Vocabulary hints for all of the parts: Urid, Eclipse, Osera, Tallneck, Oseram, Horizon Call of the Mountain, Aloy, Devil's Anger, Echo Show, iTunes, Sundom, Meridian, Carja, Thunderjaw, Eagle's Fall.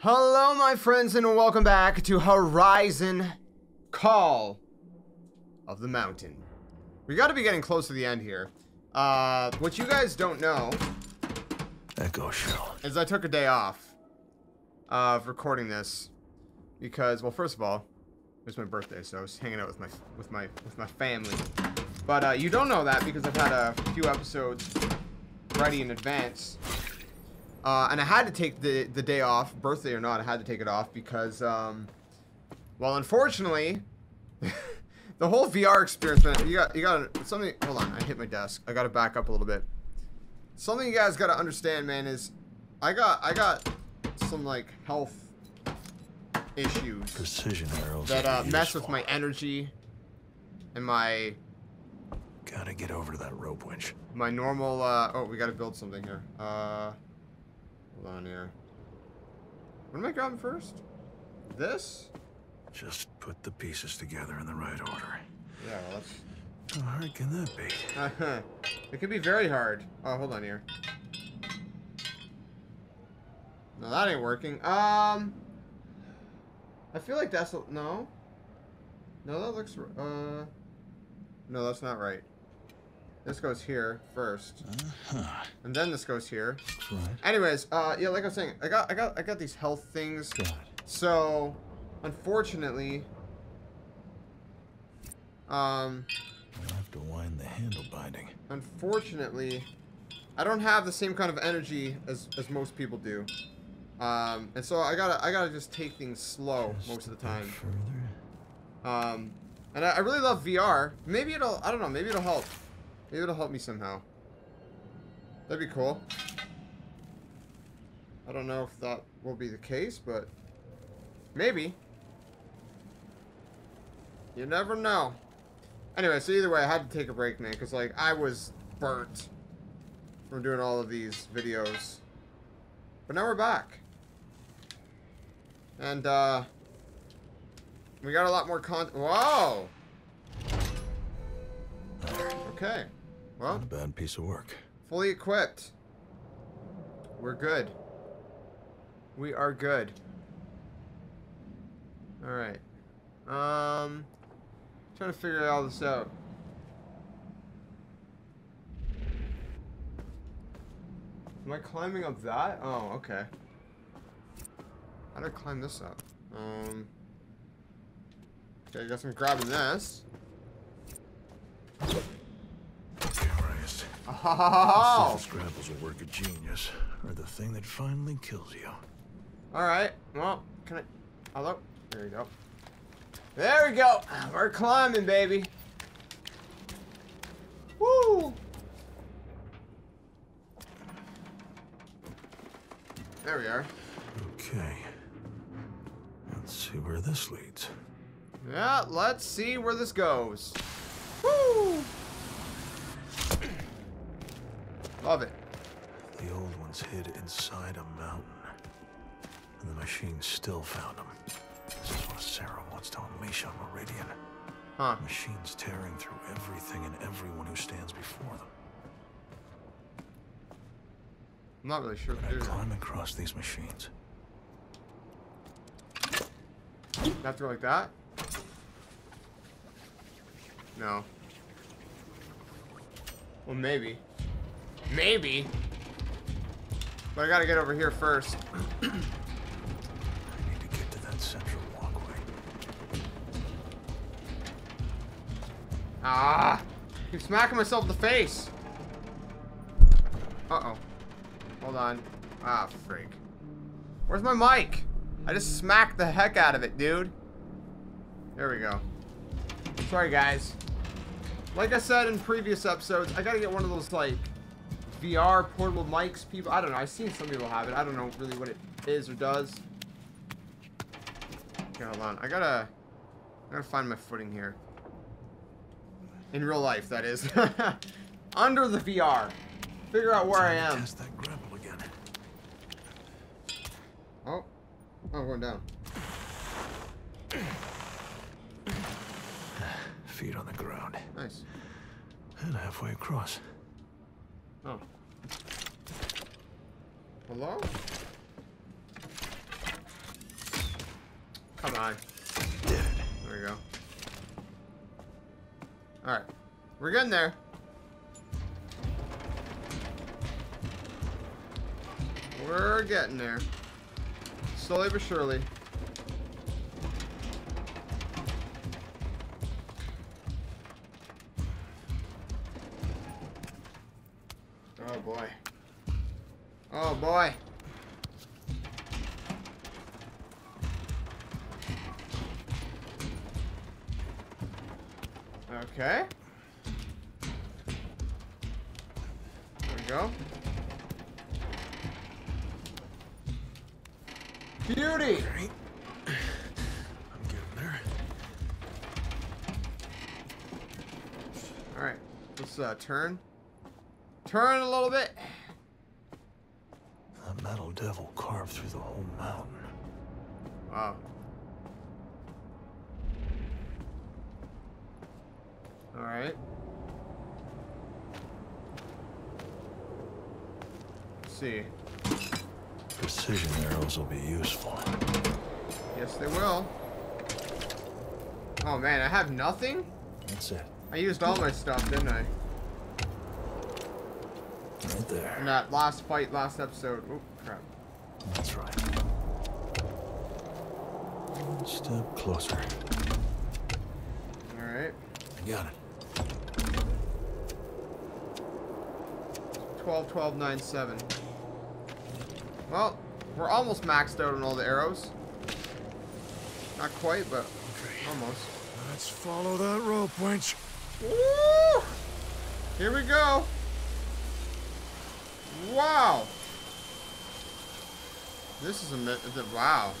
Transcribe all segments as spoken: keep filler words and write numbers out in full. Hello, my friends, and welcome back to Horizon Call of the Mountain. We got to be getting close to the end here. Uh, what you guys don't know Echo Show is I took a day off of recording this because, well, first of all, it was my birthday, so I was hanging out with my with my with my family. But uh, you don't know that because I've had a few episodes ready in advance. Uh, and I had to take the, the day off, birthday or not, I had to take it off because, um, well, unfortunately, the whole V R experience, man, you got, you got something, hold on, I hit my desk, I got to back up a little bit. Something you guys got to understand, man, is I got, I got some, like, health issues Precision arrows that, uh, mess with my energy and my, gotta get over to that rope winch. My normal, uh, oh, we got to build something here, uh. Hold on here. What am I grabbing first? This? Just put the pieces together in the right order. Yeah, well, that's... How hard can that be? It could be very hard. Oh, hold on here. No, that ain't working. Um... I feel like that's... A... No? No, that looks... Uh... No, that's not right. This goes here first, uh-huh. And then this goes here. Right. Anyways, uh, yeah, like I was saying, I got, I got, I got these health things. God. So, unfortunately, um, I'll have to wind the handle binding. Unfortunately, I don't have the same kind of energy as as most people do, um, and so I gotta, I gotta just take things slow just most of the time. Further. Um, and I, I really love V R. Maybe it'll, I don't know, maybe it'll help. Maybe it'll help me somehow. That'd be cool. I don't know if that will be the case, but maybe. You never know. Anyway, so either way, I had to take a break, man, because, like, I was burnt from doing all of these videos. But now we're back. And, uh, we got a lot more content. Whoa! Okay. Well, not a bad piece of work. Fully equipped. We're good. We are good. All right. Um, trying to figure all this out. Am I climbing up that? Oh, okay. How do I climb this up? Um. Okay, I guess I'm grabbing this. Oh! The surface grapples are a work of genius, or the thing that finally kills you. Alright, well, can I... Hello? There you go. There we go! We're climbing, baby! Woo! There we are. Okay. Let's see where this leads. Yeah, let's see where this goes. Woo! Love it. The old ones hid inside a mountain, and the machine still found them. This is what Oseram wants to unleash on Meridian. Huh. Machines tearing through everything and everyone who stands before them. I'm not really sure. But I climb that. across these machines. You have to go like that? No. Well, maybe. Maybe. But I gotta get over here first. I need to get to that central walkway. Ah! I keep smacking myself in the face! Uh-oh. Hold on. Ah, freak. Where's my mic? I just smacked the heck out of it, dude. There we go. Sorry, guys. Like I said in previous episodes, I gotta get one of those, like... V R portable mics, people. I don't know. I've seen some people have it. I don't know really what it is or does. Okay, hold on. I gotta, I gotta find my footing here. In real life, that is. Under the V R. Figure out where I am. Test that grapple again. Oh, oh, I'm going down. Feet on the ground. Nice. And halfway across. Oh. Hello? Come on. There we go. Alright. We're getting there. We're getting there. Slowly but surely. Oh boy. Oh boy. Okay. There we go. Beauty! Right. I'm getting there. Alright, let's uh, turn. Turn a little bit. The metal devil carved through the whole mountain. Wow. Alright. Let's see. Precision arrows will be useful. Yes, they will. Oh man, I have nothing? That's it. I used all my stuff, didn't I? Right there. In that last fight, last episode. Oh, crap. That's right. One step closer. Alright. I got it. twelve, twelve, nine, seven. Well, we're almost maxed out on all the arrows. Not quite, but okay. Almost. Let's follow that rope winch. Woo! Here we go. Wow. This is a myth. Wow.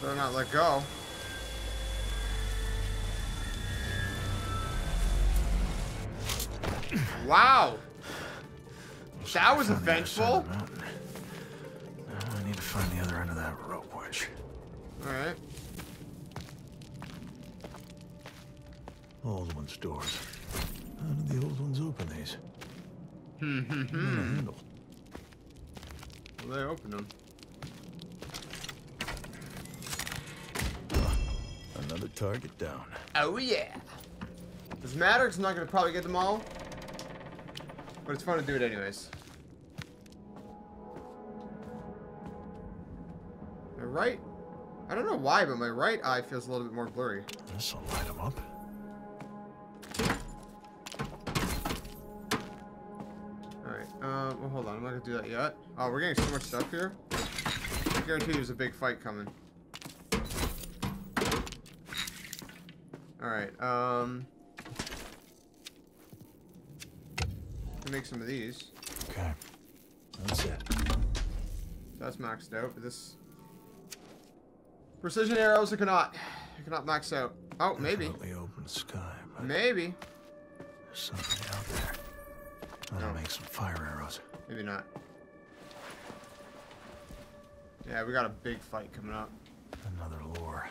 Better not let go. Wow. That was eventful. I need to find the other end of that rope winch. Alright. Old one's doors. How did the old ones open these? Hmm hmm hmm. Well, they opened them. Another target down. Oh yeah. Does it matter? It's not gonna probably get them all. But it's fun to do it anyways. My right... I don't know why, but my right eye feels a little bit more blurry. This will light him up. Alright, um, well, hold on. I'm not gonna do that yet. Oh, we're getting so much stuff here. I guarantee there's a big fight coming. Alright, um... make some of these. Okay. That's it. That's maxed out. This precision arrows I cannot. I cannot max out. Oh, maybe. Definitely open sky. Maybe. There's something out there. I'm gonna make some fire arrows. Maybe not. Yeah, we got a big fight coming up. Another lure.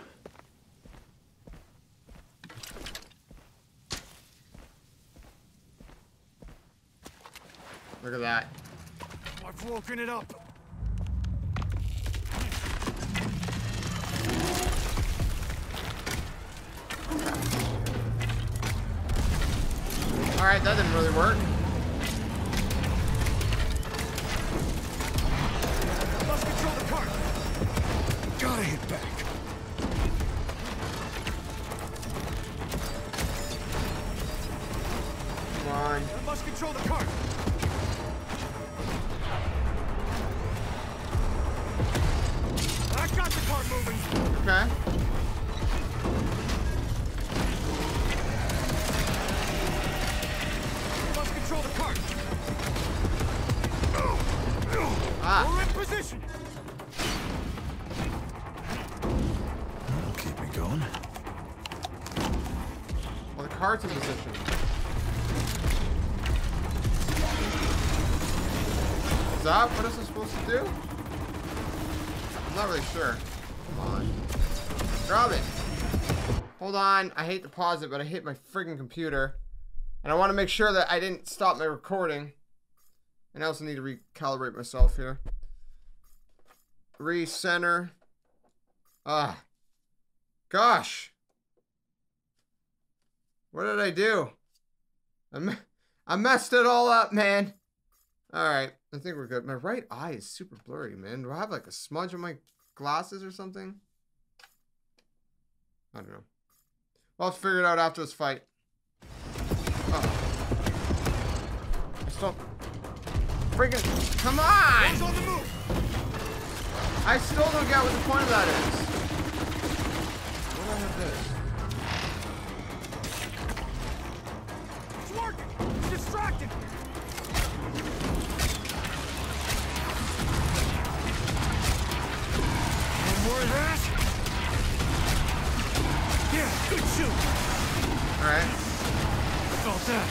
Look at that. I've broken it up. Alright, that didn't really work. Let's control the cart. Gotta hit back. Come on. I must control the cart. Okay. Must control the cart. Ah. We're in position. That'll keep me going. Well, the cart's in position. Is that what is it supposed to do? I'm not really sure. Come on. Grab it. Hold on. I hate to pause it, but I hit my friggin' computer. And I want to make sure that I didn't stop my recording. And I also need to recalibrate myself here. Recenter. Ah. Gosh. What did I do? I, I messed it all up, man. Alright. I think we're good. My right eye is super blurry, man. Do I have like a smudge on my glasses or something? I don't know. Well, I'll figure it out after this fight. Oh. I still... Freaking... Come on! On the move. I still don't get what the point of that is. What do I have this? It's working! It's distracted! More of that? Yeah, good shoot. All right. I felt that.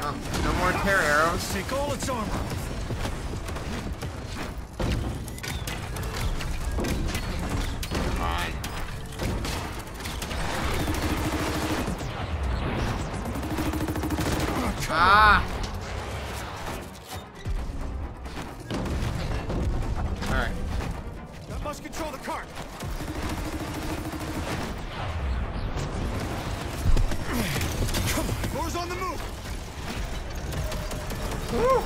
Oh, no more tear arrows. Take all its armor. Come on. Oh, come ah. On. Control the cart. Come on, doors on the move. Woo.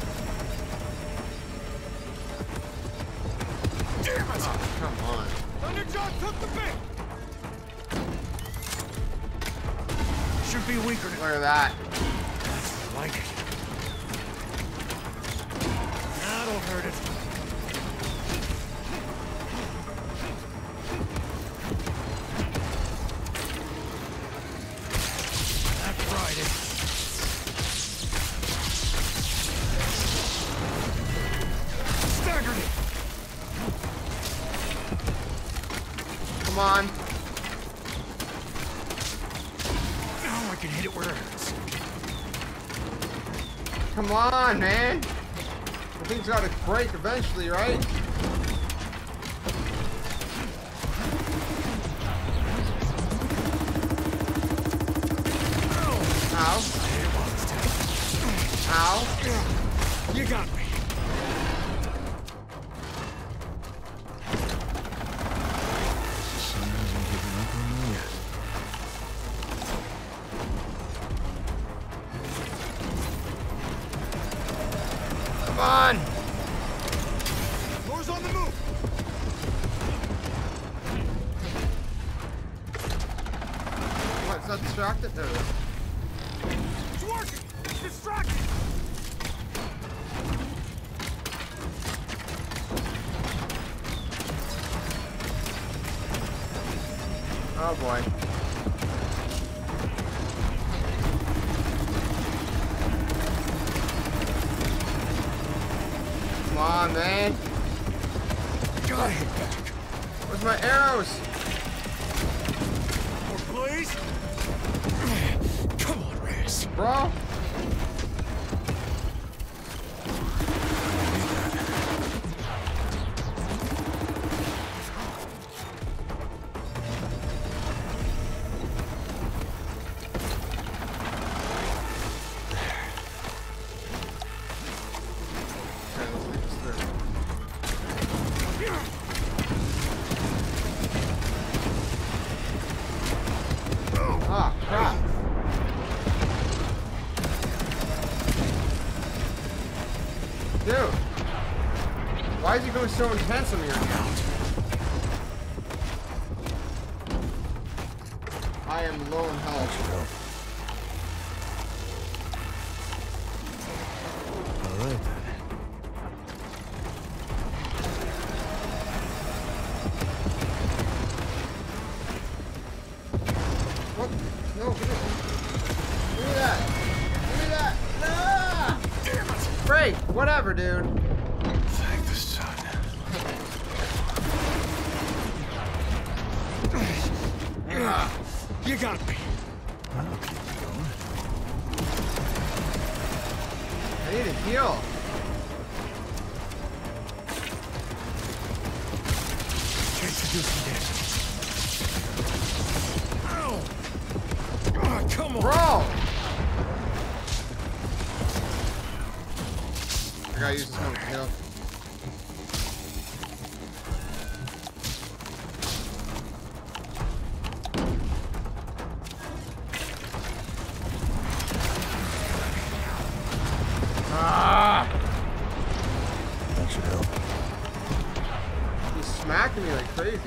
Damn it! Oh, come on. Thunderjaw took the bait. Should be weaker. Look at that. I like it. That'll hurt it. Come on, man. The thing's gotta break eventually, right? Ow. Ow. You got me. So intense on your account. I am low in health. All right. What? No, give me that. Give me that. Ah! Great. Whatever, dude. You got me. I'll keep going. I need a heal. Chance to do some damage. Ow! Oh, come on, bro. I gotta use this one to heal. should help. He's smacking me like crazy.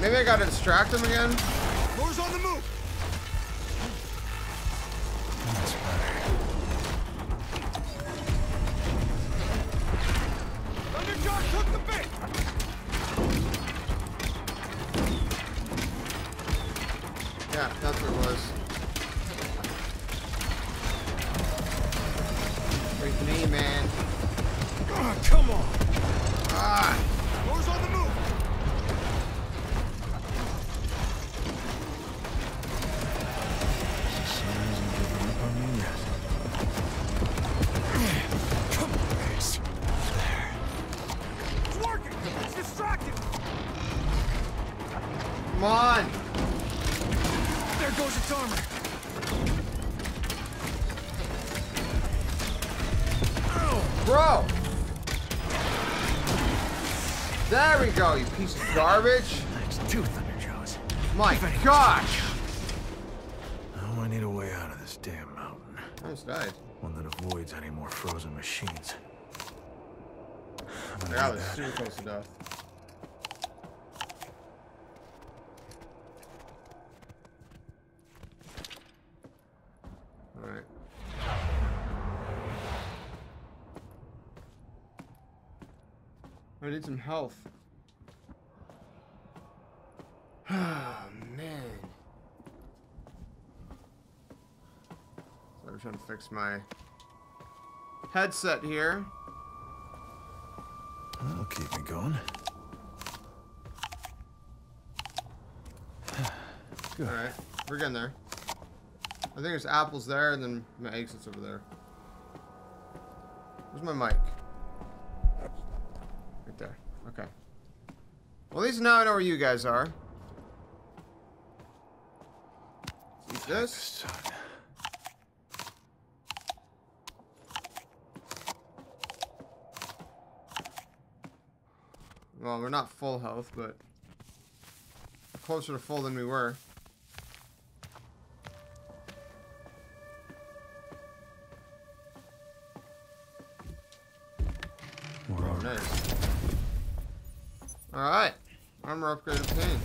Maybe I gotta distract him again. Lore's on the move. That's better. Underdog took the bait. Yeah, that's what it was. With me, man. Oh, come on. Ah. Lore's on the move. Go, you piece of garbage. That's two thunderjaws. My gosh! Now I need a way out of this damn mountain. I almost died. One that avoids any more frozen machines. I got this super close to death. Alright. I need some health. Trying to fix my headset here. That'll keep me going. Good. All right, we're getting there. I think there's apples there, and then my exit's over there. Where's my mic? Right there. Okay. Well, at least now I know where you guys are. Let's eat this. Well, we're not full health, but we're closer to full than we were. We're all nice. All right, armor upgrade obtained.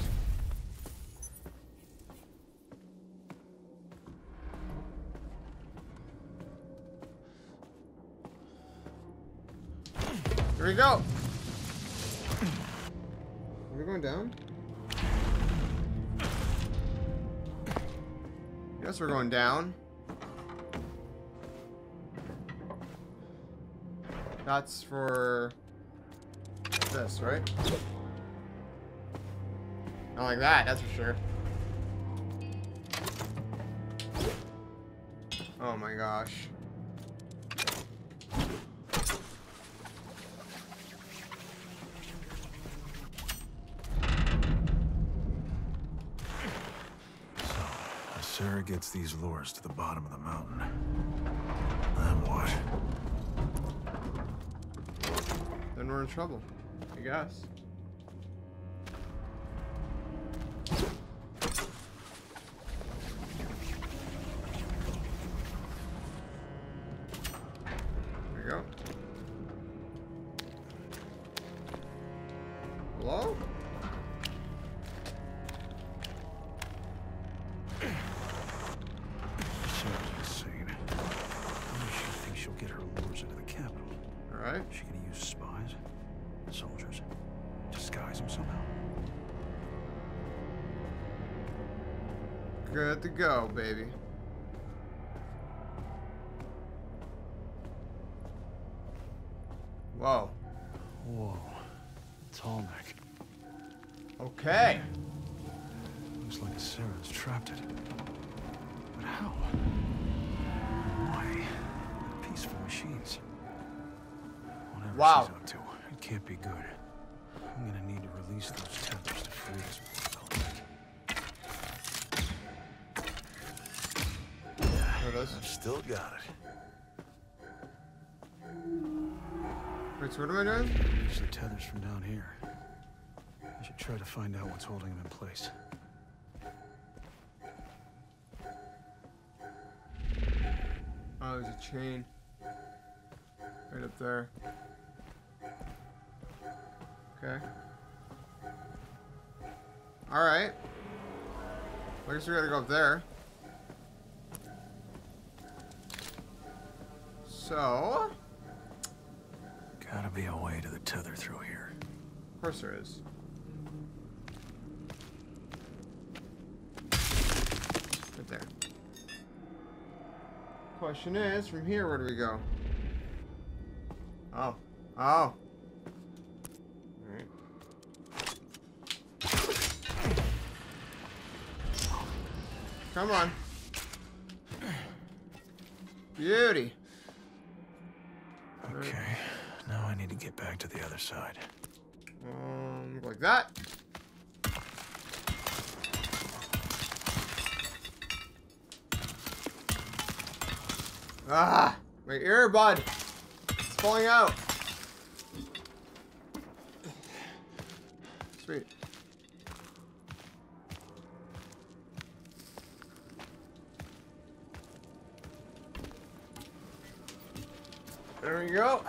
Here we go. Going down? Guess we're going down. That's for this, right? Not like that, that's for sure. Oh my gosh. Carja gets these lures to the bottom of the mountain. Then what? Then we're in trouble, I guess. There we go. Hello? Good to go, baby. Whoa. Whoa. Tallneck. Okay. Looks like a siren's trapped it. But how? Why? The peaceful machines. Whatever wow. she's up to, it can't be good. I'm gonna need to release those tempers to free this poor Tallneck. There it is. I've still got it. Wait, so what am I doing? Usually tethers from down here. I should try to find out what's holding them in place. Oh, there's a chain. Right up there. Okay. Alright. I guess we gotta go up there. So... gotta be a way to the tether through here. Of course there is. Right there. Question is, from here, where do we go? Oh. Oh. All right. Come on. Beauty. Okay. Right. Now I need to get back to the other side. Um, like that. Ah, my earbud. It's falling out. Sweet. There we go.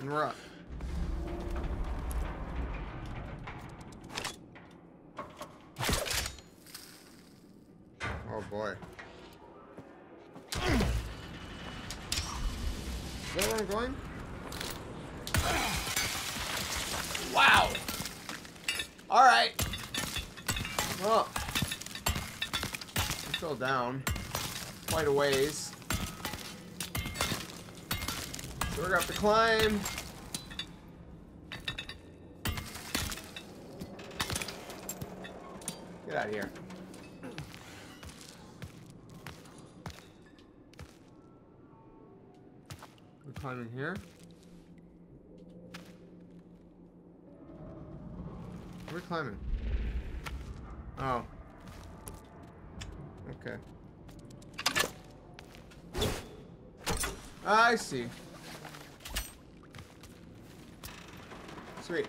And we're up. Oh boy. Is that where I'm going? Wow! Alright. Well, I fell down quite a ways. We're gonna have to climb. Get out of here. We're climbing here. We're climbing. Oh. Okay. I see. Sweet.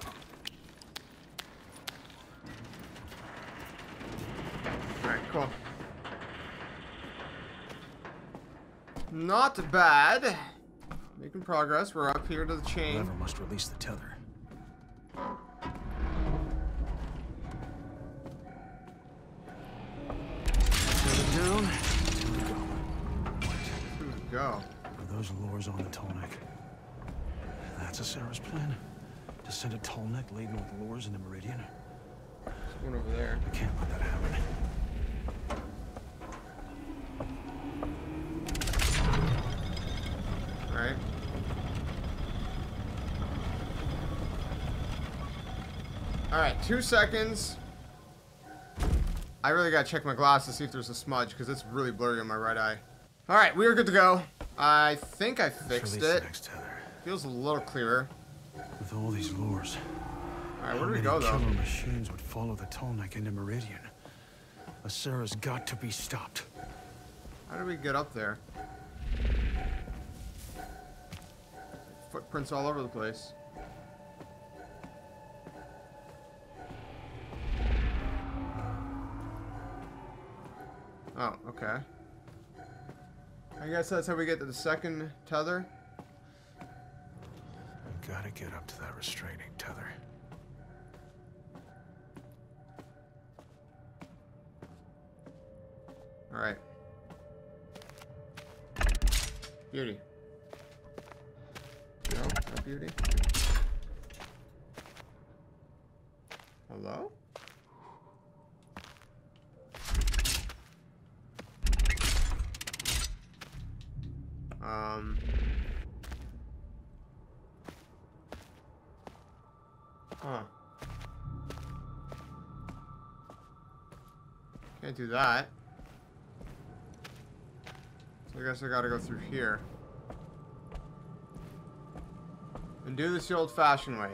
Alright, cool. Not bad. Making progress. We're up here to the chain. Whoever must release the tether. Tether down. Tether go. Tether go. Are those lures on the Tallneck? That's a Sarah's plan. To send a Tallneck laden with lures into Meridian. There's one over there. I can't let that happen. Alright. Alright, two seconds. I really gotta check my glass to see if there's a smudge, because it's really blurry on my right eye. Alright, we are good to go. I think I fixed it. Next tether. Feels a little clearer. With all these lures. Alright, where do we go though? Killer machines would follow the Tallneck into Meridian. Osera's got to be stopped. How do we get up there? Footprints all over the place. Oh, okay. I guess that's how we get to the second tether. Gotta get up to that restraining tether. Alright. Beauty. No, not beauty. Hello? Um... Huh. Can't do that. So I guess I gotta go through here. And do this the old-fashioned way.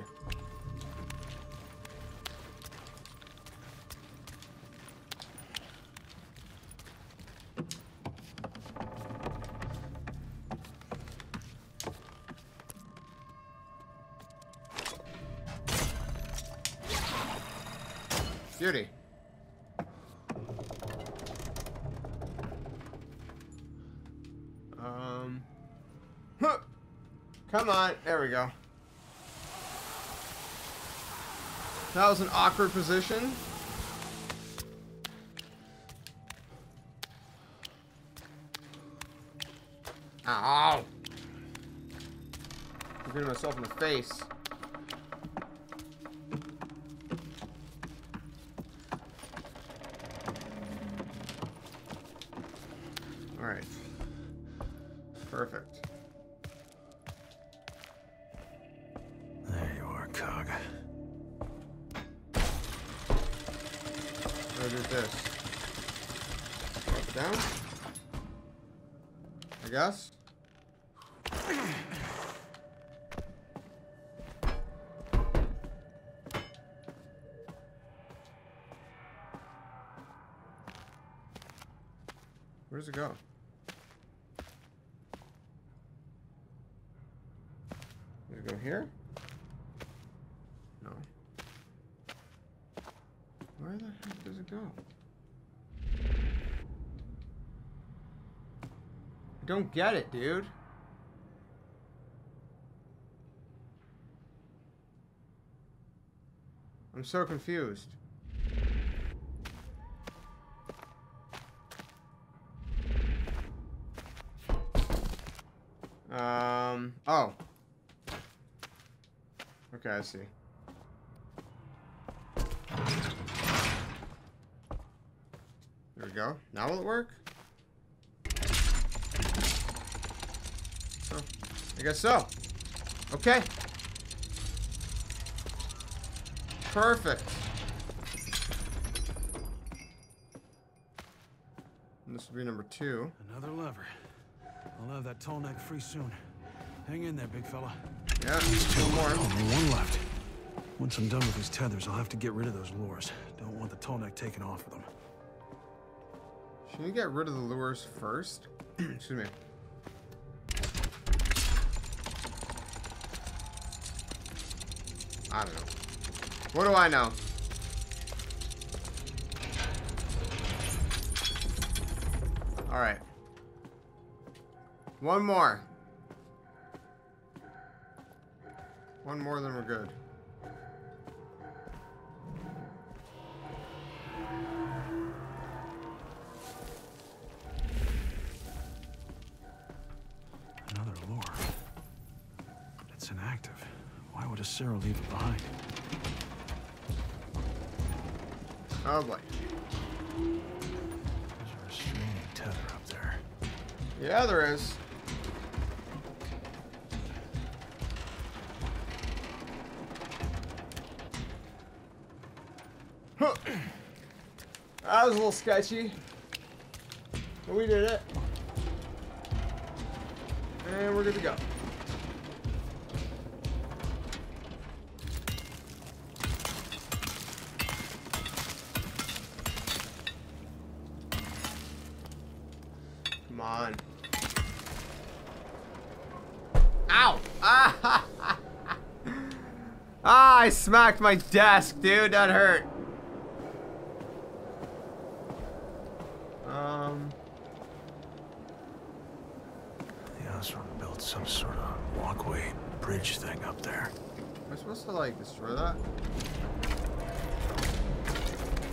Beauty. Um. Huh. Come on. There we go. That was an awkward position. Ow. I'm hitting myself in the face. Where does it go? Does it go here? No. Where the heck does it go? I don't get it, dude. I'm so confused. Um, oh. Okay, I see. There we go. Now will it work? Oh, I guess so. Okay. Perfect. And this will be number two. Another lever. I'll have that Tallneck free soon. Hang in there, big fella. Yeah, two more. Only one left. Once I'm done with these tethers, I'll have to get rid of those lures. Don't want the Tallneck taken off of them. Should we get rid of the lures first? Excuse me. I don't know. What do I know? All right. One more. One more, then we're good. Another lure. But it's inactive. Why would a Sarah leave it behind? Oh boy. There's a restraining tether up there. Yeah, there is. That was a little sketchy, but we did it, and we're good to go. Come on. Ow! Ah, I smacked my desk, dude. That hurt. Like destroy that.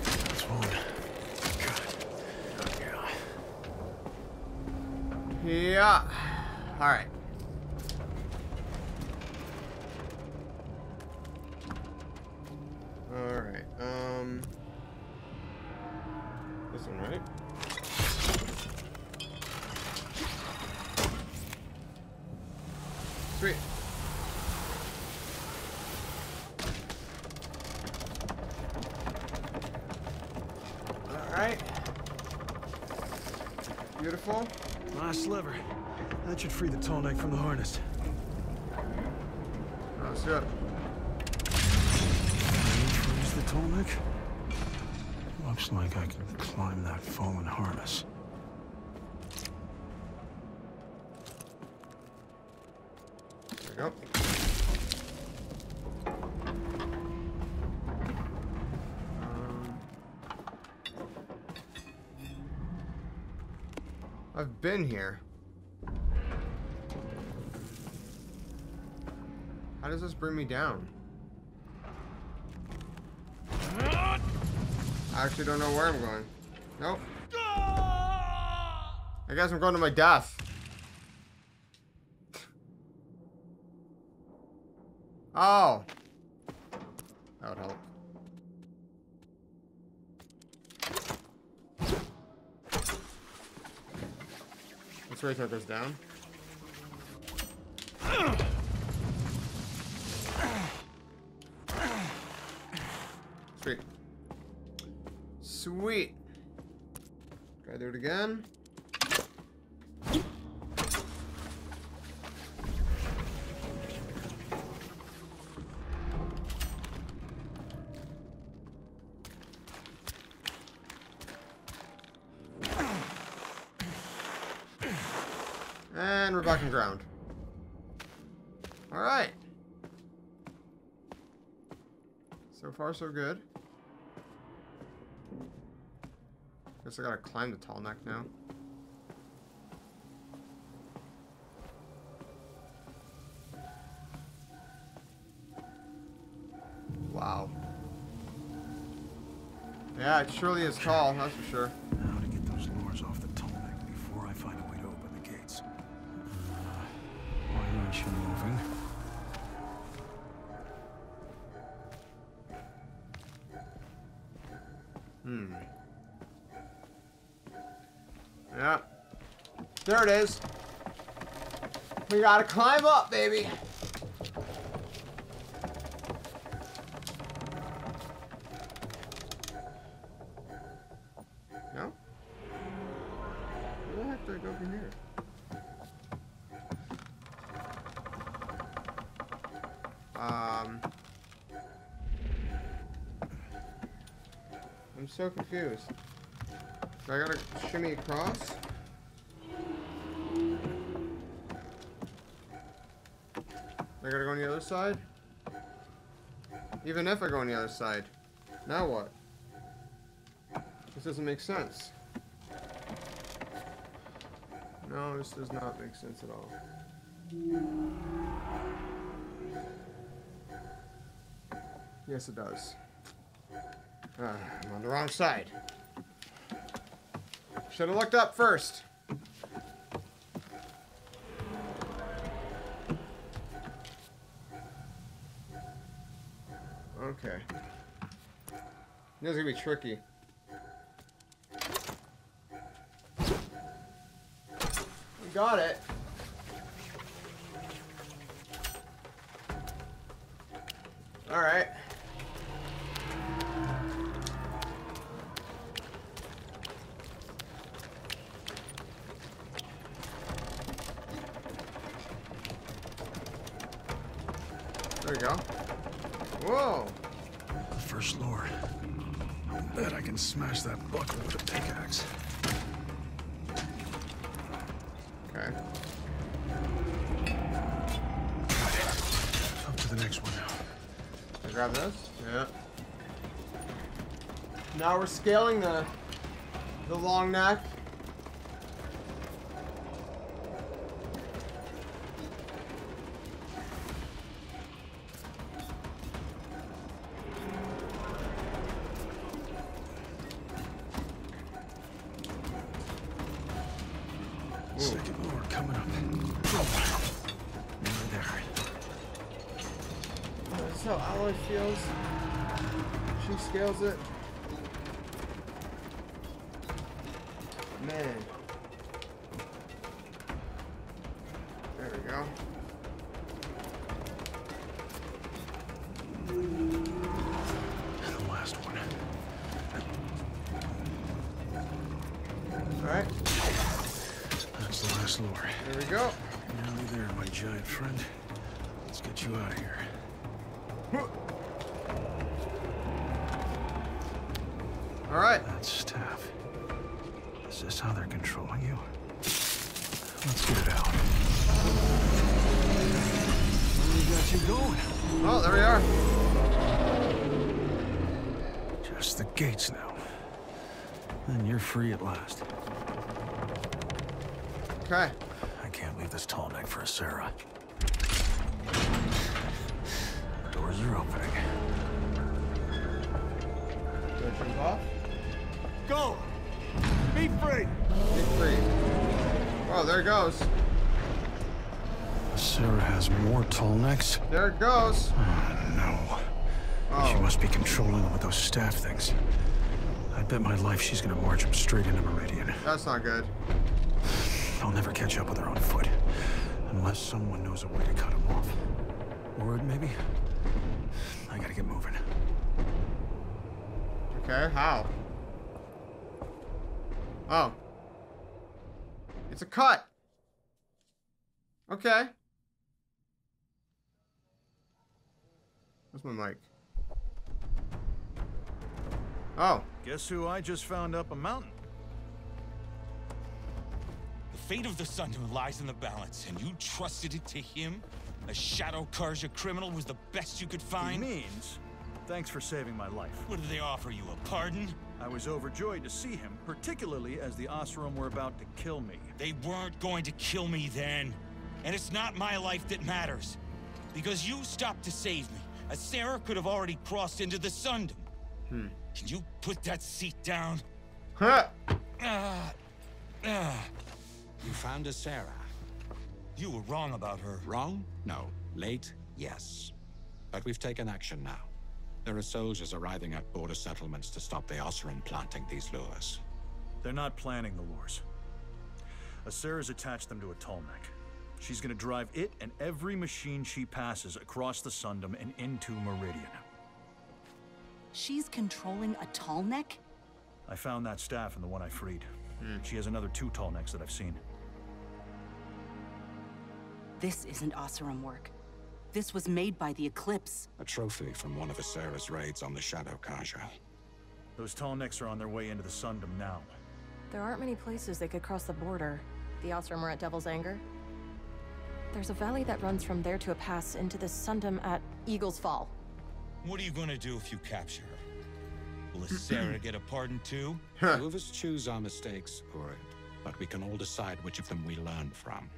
That's one. Yeah. Yeah. All right. All right. Um. This one, right? Sweet. Alright. Beautiful. Last lever. That should free the Tallneck from the harness. Let's do it. Use the Tallneck? Looks like I can climb that fallen harness. There we go. I've been here. How does this bring me down? I actually don't know where I'm going. Nope. I guess I'm going to my death. Oh. That would help. Right there goes down. Sweet. Sweet. Try to do it again. And we're back on ground. All right. So far, so good. Guess I gotta climb the Tallneck now. Wow. Yeah, it surely is tall. That's for sure. Now to get those lures off the Tallneck before I find a way to open the gates. Moving. Hmm. Yeah. There it is. We gotta climb up, baby. No? Where the heck do I go from here? Um, I'm so confused. So I gotta shimmy across. I gotta go on the other side. Even if I go on the other side, now what? This doesn't make sense. No, this does not make sense at all. Yes, it does. Ah, I'm on the wrong side. Should have looked up first. Okay. This is gonna be tricky. We got it. All right. There we go. Whoa! First lure. I bet I can smash that buckle with a pickaxe. Okay. Got it. Up to the next one now. I grab this? Yeah. Now we're scaling the the long neck. Second lure coming up. Nearly there. That's how Aloy feels. She scales it. Man. There we go. And the last one. Dark's lore. There we go. Nearly there, my giant friend. Let's get you out of here. All right. That staff. Is this how they're controlling you? Let's get it out. Where we got you going? Oh, there we are. Just the gates now. Then you're free at last. Okay. I can't leave this Tallneck for a Sarah. Doors are opening. Do I jump off? Go! Be free! Be free. Oh, there it goes. Sarah has more Tallnecks. There it goes. Oh, no. Oh. She must be controlling them with those staff things. I bet my life she's gonna march them straight into Meridian. That's not good. I'll never catch up with her on foot. Unless someone knows a way to cut him off. Word, maybe? I gotta get moving. Okay, how? Oh. It's a cut! Okay. Where's my mic? Oh. Guess who I just found up a mountain? The fate of the Sundom lies in the balance, and you trusted it to him? A Shadow Carja criminal was the best you could find? He means, thanks for saving my life. What did they offer you, a pardon? I was overjoyed to see him, particularly as the Oseram were about to kill me. They weren't going to kill me then. And it's not my life that matters. Because you stopped to save me, a Sarah could have already crossed into the Sundom. Hmm. Can you put that seat down? Huh? Ah. Uh, uh. You found a Sarah. You were wrong about her. Wrong? No. Late? Yes. But we've taken action now. There are soldiers arriving at border settlements to stop the Oseram planting these lures. They're not planting the lures. A Sarah's attached them to a Tallneck. She's gonna drive it and every machine she passes across the Sundom and into Meridian. She's controlling a Tallneck? I found that staff in the one I freed. Mm. She has another two Tallnecks that I've seen. This isn't Oseram work. This was made by the Eclipse. A trophy from one of Osera's raids on the Shadow Carja. Those Tallnecks are on their way into the Sundom now. There aren't many places they could cross the border. The Oseram are at Devil's Anger. There's a valley that runs from there to a pass into the Sundom at Eagle's Fall. What are you gonna do if you capture her? Will Osera get a pardon too? Huh. Two of us choose our mistakes, Urid, but we can all decide which of them we learn from.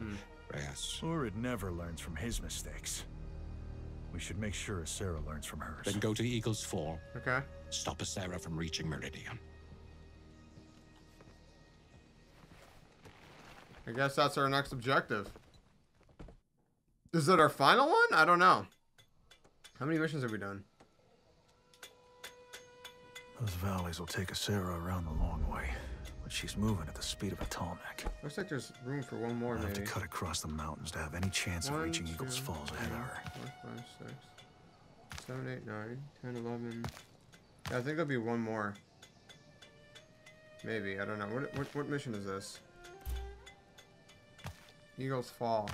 Mm. Yes. Urid never learns from his mistakes. We should make sure Osera learns from hers. Then go to Eagle's Fall. Okay. Stop Osera from reaching Meridian. I guess that's our next objective. Is it our final one? I don't know. How many missions have we done? Those valleys will take Osera around the long way. But she's moving at the speed of a Tallneck. Looks like there's room for one more, I'll maybe. I'll have to cut across the mountains to have any chance one, of reaching two, Eagle's Falls ahead of her. four, five, six, seven, eight, nine, ten, eleven. Yeah, I think there'll be one more. Maybe, I don't know. What, what, what mission is this? Eagle's Fall.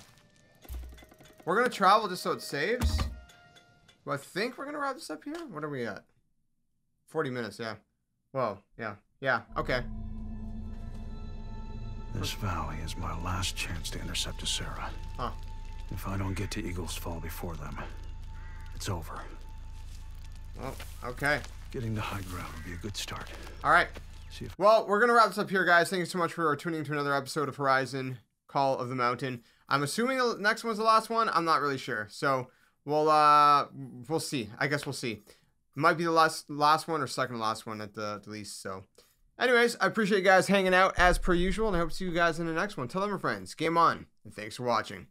We're gonna travel just so it saves? Well, I think we're gonna wrap this up here? What are we at? forty minutes, yeah. Whoa, yeah. Yeah, okay. This valley is my last chance to intercept Osera. Huh. If I don't get to Eagle's Fall before them, it's over. Well, okay. Getting to high ground would be a good start. All right. See if well, we're going to wrap this up here, guys. Thank you so much for tuning to another episode of Horizon Call of the Mountain. I'm assuming the next one's the last one. I'm not really sure. So we'll, uh, we'll see. I guess we'll see. Might be the last, last one or second to last one at the, at the least, so... Anyways, I appreciate you guys hanging out as per usual, and I hope to see you guys in the next one. Till then, my friends, game on, and thanks for watching.